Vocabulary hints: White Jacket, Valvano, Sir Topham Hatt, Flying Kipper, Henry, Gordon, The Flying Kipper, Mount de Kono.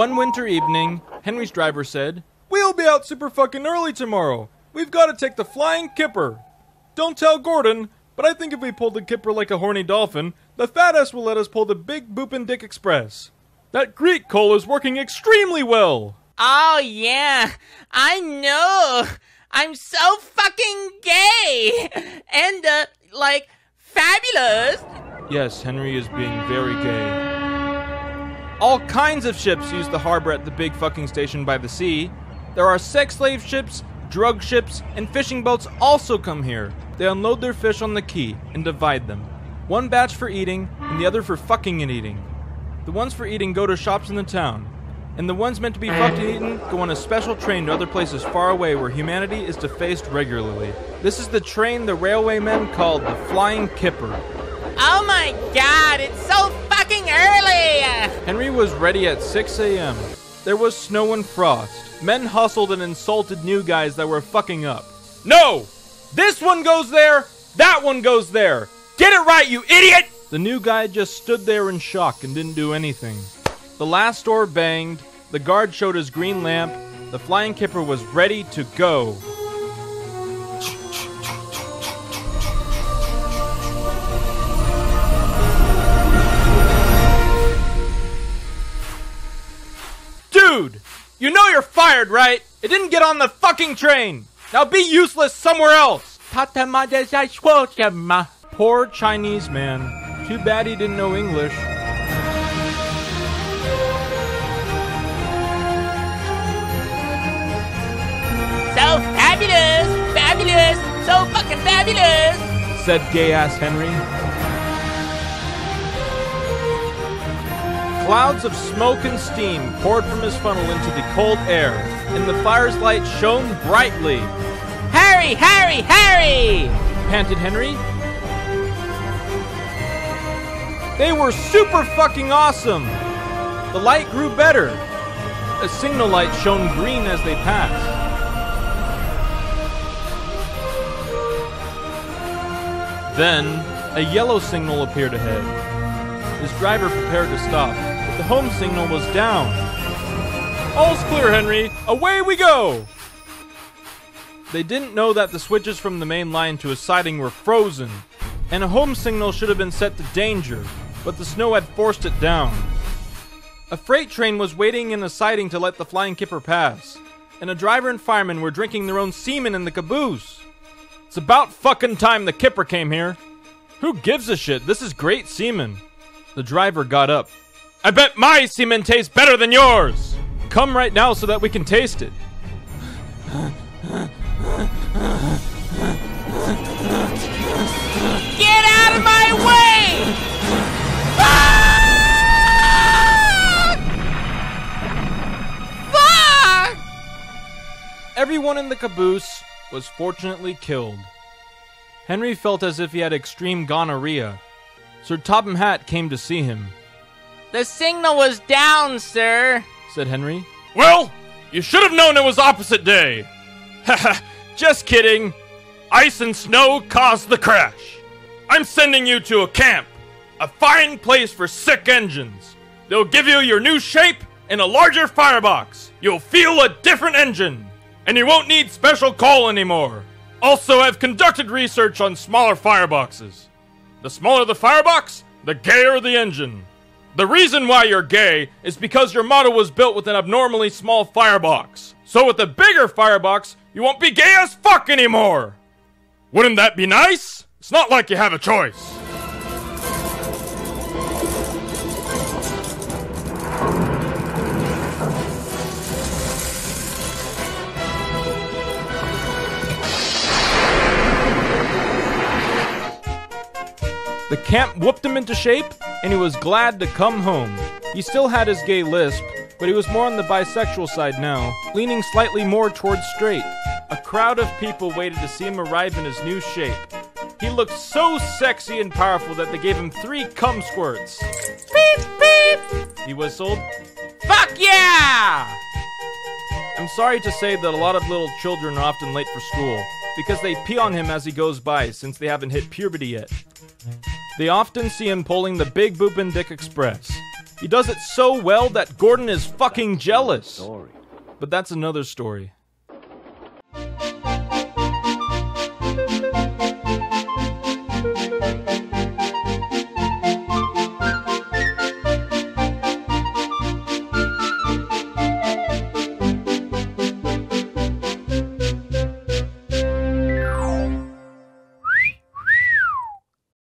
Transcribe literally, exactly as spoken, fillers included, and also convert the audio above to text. One winter evening, Henry's driver said, "We'll be out super fucking early tomorrow. We've got to take the Flying Kipper. Don't tell Gordon, but I think if we pull the Kipper like a horny dolphin, the fat ass will let us pull the big boopin' dick express. That Greek coal is working extremely well." "Oh yeah, I know. I'm so fucking gay. And, uh, like, fabulous." Yes, Henry is being very gay. All kinds of ships use the harbor at the big fucking station by the sea. There are sex slave ships, drug ships, and fishing boats also come here. They unload their fish on the quay and divide them. One batch for eating, and the other for fucking and eating. The ones for eating go to shops in the town, and the ones meant to be fucked and eaten go on a special train to other places far away where humanity is defaced regularly. This is the train the railway men called the Flying Kipper. Oh my god, it's so fucking early! Henry was ready at six A M There was snow and frost. Men hustled and insulted new guys that were fucking up. "No! This one goes there! That one goes there! Get it right, you idiot!" The new guy just stood there in shock and didn't do anything. The last door banged, the guard showed his green lamp, the Flying Kipper was ready to go. "Dude, you know you're fired, right? It didn't get on the fucking train. Now be useless somewhere else." Poor Chinese man. Too bad he didn't know English. "So fabulous, fabulous, so fucking fabulous," said gay-ass Henry. Clouds of smoke and steam poured from his funnel into the cold air, and the fire's light shone brightly. "Harry, Harry, Harry!" panted Henry. They were super fucking awesome! The light grew better. A signal light shone green as they passed. Then, a yellow signal appeared ahead. His driver prepared to stop. The home signal was down. "All's clear, Henry! Away we go!" They didn't know that the switches from the main line to a siding were frozen, and a home signal should have been set to danger, but the snow had forced it down. A freight train was waiting in a siding to let the Flying Kipper pass, and a driver and fireman were drinking their own semen in the caboose. "It's about fucking time the Kipper came here. Who gives a shit? This is great semen." The driver got up. "I bet my semen tastes better than yours! Come right now so that we can taste it." "Get out of my way!" Fuck! Fuck! Everyone in the caboose was fortunately killed. Henry felt as if he had extreme gonorrhea. Sir Topham Hatt came to see him. "The signal was down, sir," said Henry. "Well, you should have known it was opposite day." "Haha, just kidding. Ice and snow caused the crash. I'm sending you to a camp, a fine place for sick engines. They'll give you your new shape and a larger firebox. You'll feel a different engine, and you won't need special coal anymore. Also, I've conducted research on smaller fireboxes. The smaller the firebox, the gayer the engine. The reason why you're gay is because your model was built with an abnormally small firebox. So with a bigger firebox, you won't be gay as fuck anymore. Wouldn't that be nice? It's not like you have a choice." The camp whooped him into shape, and he was glad to come home. He still had his gay lisp, but he was more on the bisexual side now, leaning slightly more towards straight. A crowd of people waited to see him arrive in his new shape. He looked so sexy and powerful that they gave him three cum squirts. "Beep, beep," he whistled. "Fuck yeah!" I'm sorry to say that a lot of little children are often late for school, because they pee on him as he goes by since they haven't hit puberty yet. They often see him pulling the Big Boopin' Dick Express. He does it so well that Gordon is fucking jealous. But that's another story.